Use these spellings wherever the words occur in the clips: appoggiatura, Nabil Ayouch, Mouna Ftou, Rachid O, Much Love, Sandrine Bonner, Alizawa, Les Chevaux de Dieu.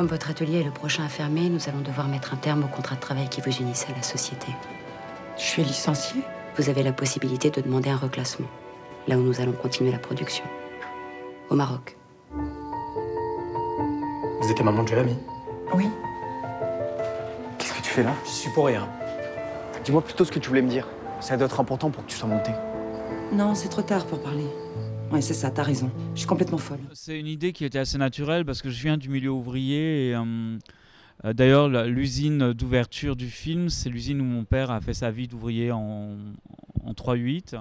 Comme votre atelier est le prochain à fermer, nous allons devoir mettre un terme au contrat de travail qui vous unissait à la société. Je suis licenciée? Vous avez la possibilité de demander un reclassement, là où nous allons continuer la production. Au Maroc. Vous êtes la maman de Jérémy? Oui. Qu'est-ce que tu fais là? Je suis pour rien. Dis-moi plutôt ce que tu voulais me dire. Ça doit être important pour que tu sois montée. Non, c'est trop tard pour parler. Ouais, c'est ça, t'as raison. Je suis complètement folle. C'est une idée qui était assez naturelle parce que je viens du milieu ouvrier. Et d'ailleurs, l'usine d'ouverture du film, c'est l'usine où mon père a fait sa vie d'ouvrier en 3-8.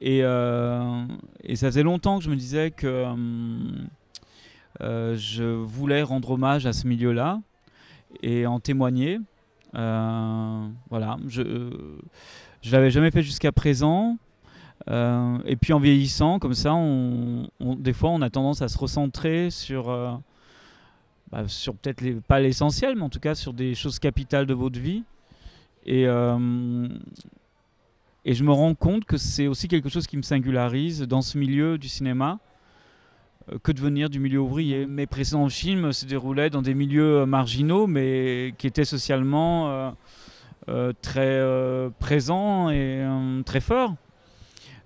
Et ça faisait longtemps que je me disais que je voulais rendre hommage à ce milieu-là et en témoigner. Voilà, je ne l'avais jamais fait jusqu'à présent. Et puis en vieillissant, comme ça, des fois, on a tendance à se recentrer sur, sur peut-être pas l'essentiel, mais en tout cas sur des choses capitales de votre vie. Et je me rends compte que c'est aussi quelque chose qui me singularise dans ce milieu du cinéma, que de venir du milieu ouvrier. Mes précédents films se déroulaient dans des milieux marginaux, mais qui étaient socialement très présents et très forts.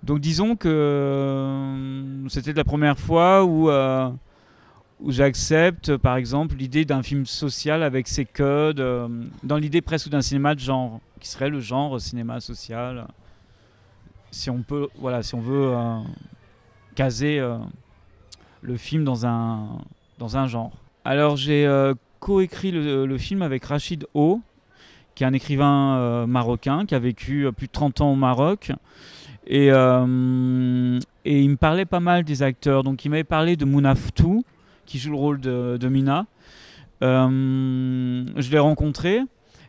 Donc disons que c'était la première fois où j'accepte, par exemple, l'idée d'un film social avec ses codes, dans l'idée presque d'un cinéma de genre, qui serait le genre cinéma social, si on veut caser le film dans un genre. Alors j'ai coécrit le film avec Rachid O, qui est un écrivain marocain qui a vécu plus de 30 ans au Maroc. Et il me parlait pas mal des acteurs. Donc il m'avait parlé de Mouna Ftou, qui joue le rôle de Mina. Je l'ai rencontré.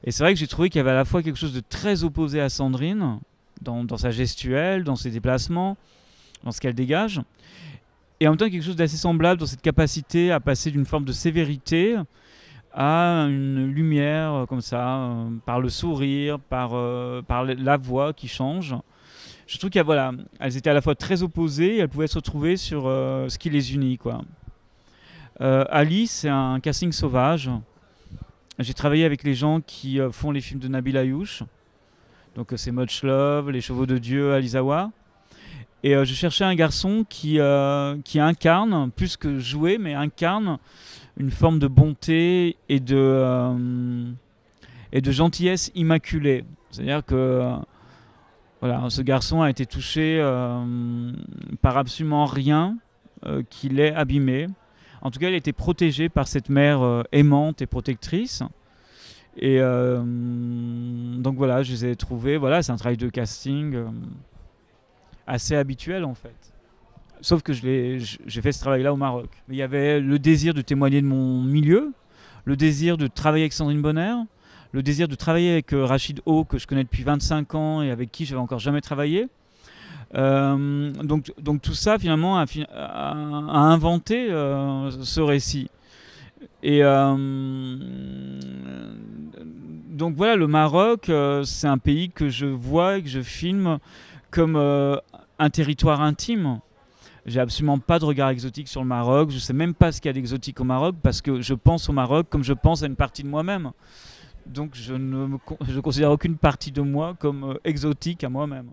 Et c'est vrai que j'ai trouvé qu'il y avait à la fois quelque chose de très opposé à Sandrine, dans sa gestuelle, dans ses déplacements, dans ce qu'elle dégage. Et en même temps, quelque chose d'assez semblable dans cette capacité à passer d'une forme de sévérité à une lumière comme ça, par le sourire, par la voix qui change. Je trouve qu'elles étaient à la fois très opposées et elles pouvaient se retrouver sur ce qui les unit, quoi. Ali, c'est un casting sauvage. J'ai travaillé avec les gens qui font les films de Nabil Ayouch. Donc c'est Much Love, Les Chevaux de Dieu, Alizawa. Et je cherchais un garçon qui incarne, plus que jouer, mais incarne une forme de bonté et de gentillesse immaculée. C'est-à-dire que... Voilà, ce garçon a été touché par absolument rien qui l'ait abîmé. En tout cas, il a été protégé par cette mère aimante et protectrice. Et donc voilà, je les ai trouvés. Voilà, c'est un travail de casting assez habituel en fait. Sauf que j'ai fait ce travail-là au Maroc. Il y avait le désir de témoigner de mon milieu, le désir de travailler avec Sandrine Bonner, le désir de travailler avec Rachid O, que je connais depuis 25 ans et avec qui je n'avais encore jamais travaillé. Donc tout ça, finalement, a inventé ce récit. Et donc voilà, le Maroc, c'est un pays que je vois et que je filme comme un territoire intime. J'ai absolument pas de regard exotique sur le Maroc. Je ne sais même pas ce qu'il y a d'exotique au Maroc, parce que je pense au Maroc comme je pense à une partie de moi-même. Donc je ne considère aucune partie de moi comme exotique à moi-même.